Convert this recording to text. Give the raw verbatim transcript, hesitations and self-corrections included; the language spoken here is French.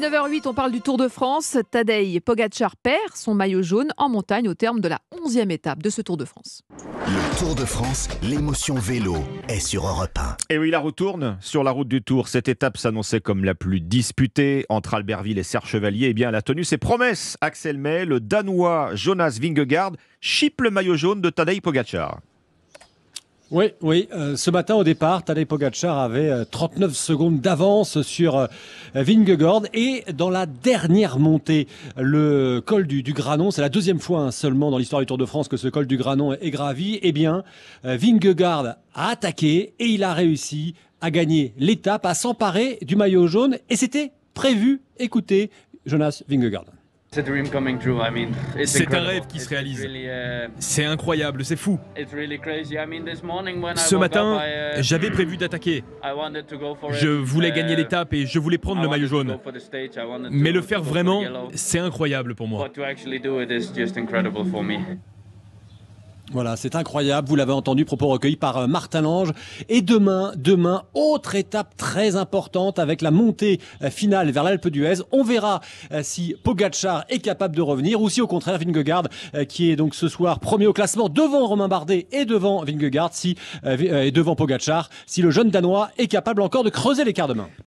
dix-neuf heures huit, on parle du Tour de France. Tadej Pogacar perd son maillot jaune en montagne au terme de la onzième étape de ce Tour de France. Le Tour de France, l'émotion vélo est sur Europe un. Et oui, la roue tourne sur la route du Tour. Cette étape s'annonçait comme la plus disputée entre Albertville et Serre Chevalier. Eh bien, elle a tenu ses promesses. Axel May, le Danois Jonas Vingegaard, chipe le maillot jaune de Tadej Pogacar. Oui, oui. Euh, ce matin, au départ, Tadej Pogacar avait euh, trente-neuf secondes d'avance sur euh, Vingegaard. Et dans la dernière montée, le col du, du Granon, c'est la deuxième fois hein, seulement dans l'histoire du Tour de France que ce col du Granon est gravi. Eh bien, euh, Vingegaard a attaqué et il a réussi à gagner l'étape, à s'emparer du maillot jaune. Et c'était prévu. Écoutez, Jonas Vingegaard. C'est un rêve qui se réalise. C'est incroyable, c'est fou. Ce matin, j'avais prévu d'attaquer. Je voulais gagner l'étape et je voulais prendre le maillot jaune. Mais le faire vraiment, c'est incroyable pour moi. Voilà, c'est incroyable, vous l'avez entendu, propos recueillis par Martin Lange. Et demain, demain, autre étape très importante avec la montée finale vers l'Alpe d'Huez. On verra si Pogacar est capable de revenir ou si au contraire Vingegaard, qui est donc ce soir premier au classement devant Romain Bardet et devant Vingegaard, si, et devant Pogacar, si le jeune Danois est capable encore de creuser l'écart demain.